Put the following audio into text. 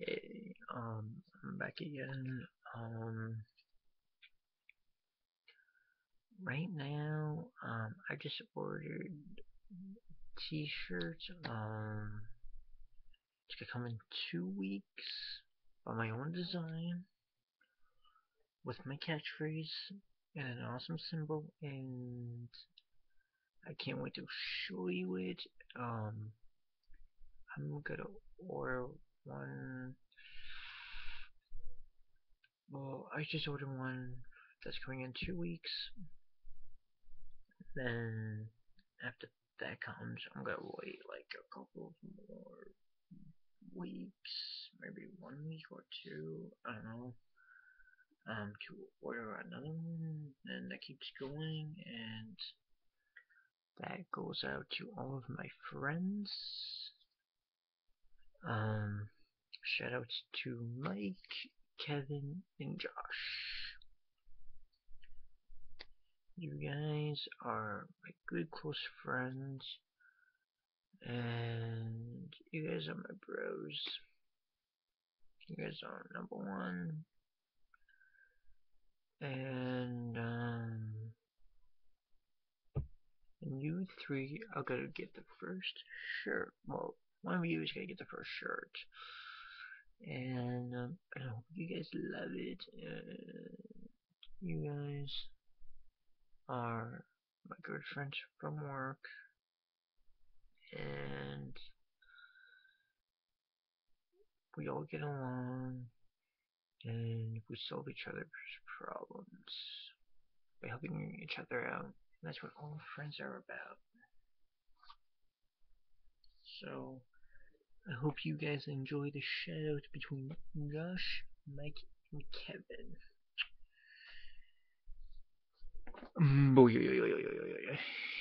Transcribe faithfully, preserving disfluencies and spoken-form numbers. Okay, um, I'm back again. Um, right now, um, I just ordered t-shirts. Um, it's gonna come in two weeks by my own design with my catchphrase and an awesome symbol, and I can't wait to show you it. Um, I'm gonna order one. Well, I just ordered one that's coming in two weeks. Then after that comes, I'm gonna wait like a couple more weeks, maybe one week or two. I don't know. Um, to order another one, and that keeps going, and that goes out to all of my friends. Um, shoutouts to Mike, Kevin, and Josh. You guys are my good close friends, and you guys are my bros. You guys are number one. And um, and you three are gonna get the first shirt. Well, one of you is gonna get the first shirt, and um, I hope you guys love it. And you guys are my good friends from work, and we all get along, and we solve each other's problems by helping each other out, and that's what all friends are about. So I hope you guys enjoy the shout-out between Josh, Mike, and Kevin. Mm-hmm.